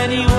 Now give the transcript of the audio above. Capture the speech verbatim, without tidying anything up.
anyone.